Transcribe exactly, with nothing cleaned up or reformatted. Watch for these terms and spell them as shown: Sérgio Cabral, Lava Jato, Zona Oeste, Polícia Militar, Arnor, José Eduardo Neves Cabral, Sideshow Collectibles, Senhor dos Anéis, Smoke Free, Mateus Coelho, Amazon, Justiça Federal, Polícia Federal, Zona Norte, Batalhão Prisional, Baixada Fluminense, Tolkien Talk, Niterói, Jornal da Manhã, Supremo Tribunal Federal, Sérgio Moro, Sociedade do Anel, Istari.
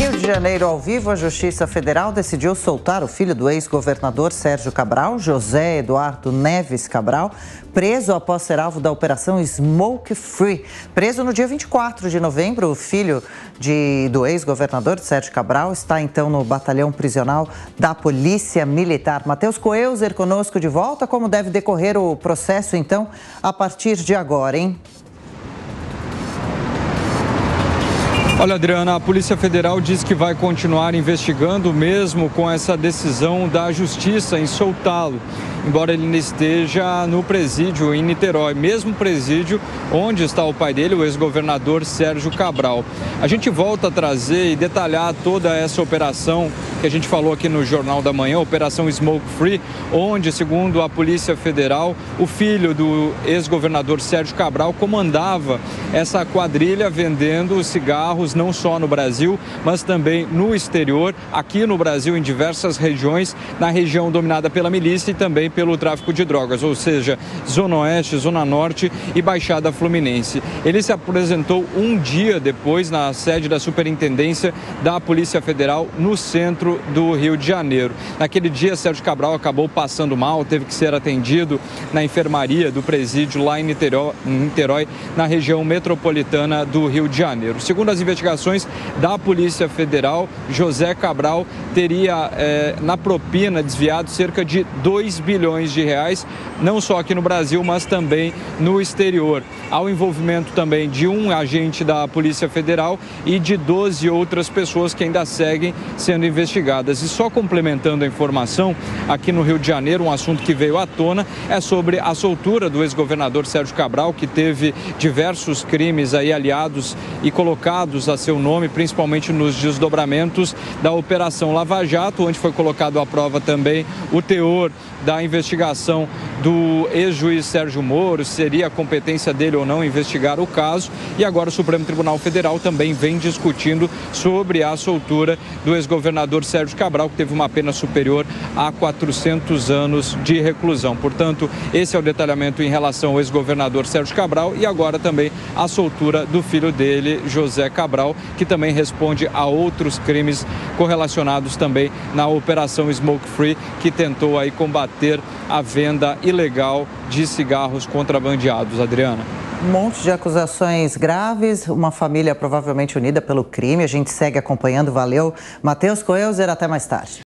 Rio de Janeiro ao vivo, a Justiça Federal decidiu soltar o filho do ex-governador Sérgio Cabral, José Eduardo Neves Cabral, preso após ser alvo da operação Smoke Free. Preso no dia vinte e quatro de novembro, o filho de, do ex-governador Sérgio Cabral está então no batalhão prisional da Polícia Militar. Mateus Coelho conosco de volta. Como deve decorrer o processo então a partir de agora, hein? Olha, Adriana, a Polícia Federal diz que vai continuar investigando mesmo com essa decisão da Justiça em soltá-lo, embora ele esteja no presídio em Niterói, mesmo presídio onde está o pai dele, o ex-governador Sérgio Cabral. A gente volta a trazer e detalhar toda essa operação que a gente falou aqui no Jornal da Manhã, Operação Smoke Free, onde, segundo a Polícia Federal, o filho do ex-governador Sérgio Cabral comandava essa quadrilha vendendo cigarros não só no Brasil, mas também no exterior, aqui no Brasil, em diversas regiões, na região dominada pela milícia e também pelo tráfico de drogas, ou seja, Zona Oeste, Zona Norte e Baixada Fluminense. Ele se apresentou um dia depois na sede da Superintendência da Polícia Federal no centro do Rio de Janeiro. Naquele dia, Sérgio Cabral acabou passando mal, teve que ser atendido na enfermaria do presídio lá em Niterói, em Niterói, na região metropolitana do Rio de Janeiro. Segundo as investigações Investigações da Polícia Federal, José Cabral teria eh, na propina desviado cerca de dois bilhões de reais, não só aqui no Brasil, mas também no exterior. Há o envolvimento também de um agente da Polícia Federal e de doze outras pessoas que ainda seguem sendo investigadas. E só complementando a informação, aqui no Rio de Janeiro, um assunto que veio à tona é sobre a soltura do ex-governador Sérgio Cabral, que teve diversos crimes aí aliados e colocados a seu nome, principalmente nos desdobramentos da Operação Lava Jato, onde foi colocado à prova também o teor da investigação do ex-juiz Sérgio Moro, seria a competência dele ou não investigar o caso, e agora o Supremo Tribunal Federal também vem discutindo sobre a soltura do ex-governador Sérgio Cabral, que teve uma pena superior a quatrocentos anos de reclusão. Portanto, esse é o detalhamento em relação ao ex-governador Sérgio Cabral e agora também a soltura do filho dele, José Cabral, que também responde a outros crimes correlacionados também na Operação Smoke Free, que tentou aí combater a venda ilegal de cigarros contrabandeados, Adriana. Um monte de acusações graves, uma família provavelmente unida pelo crime. A gente segue acompanhando. Valeu, Mateus Coelho, até mais tarde.